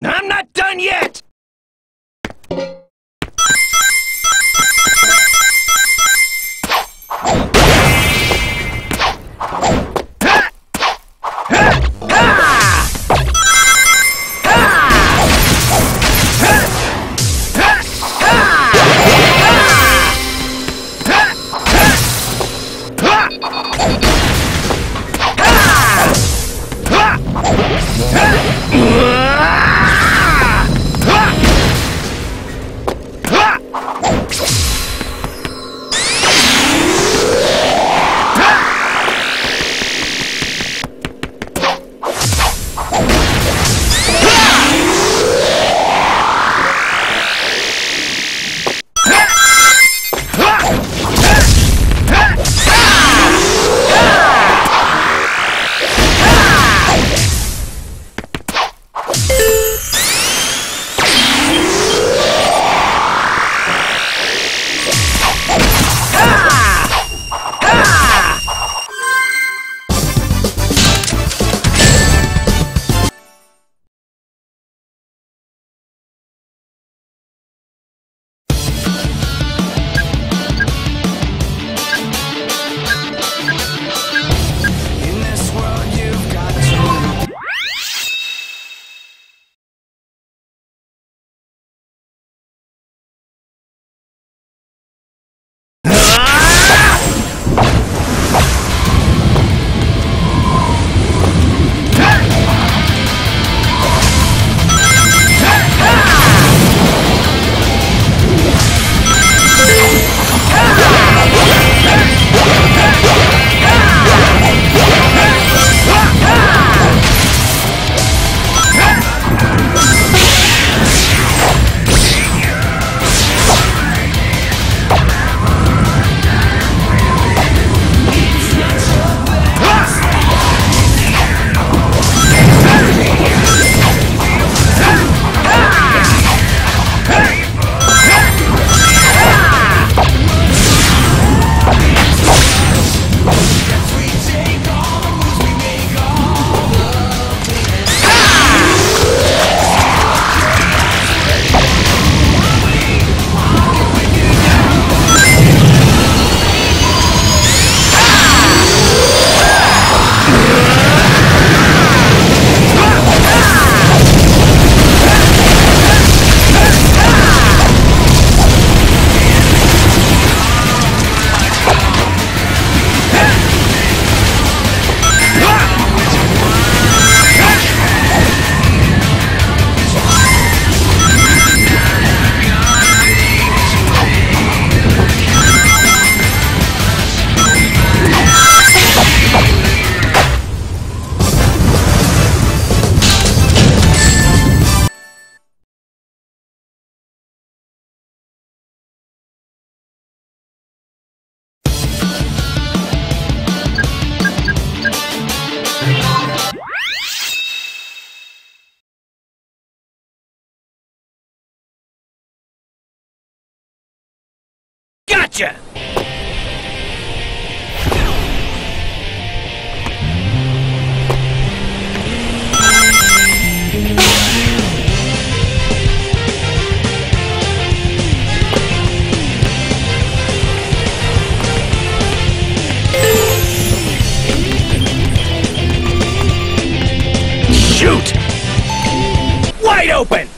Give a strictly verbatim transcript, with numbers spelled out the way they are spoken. I'm not done yet! Gotcha! Shoot! Wide open!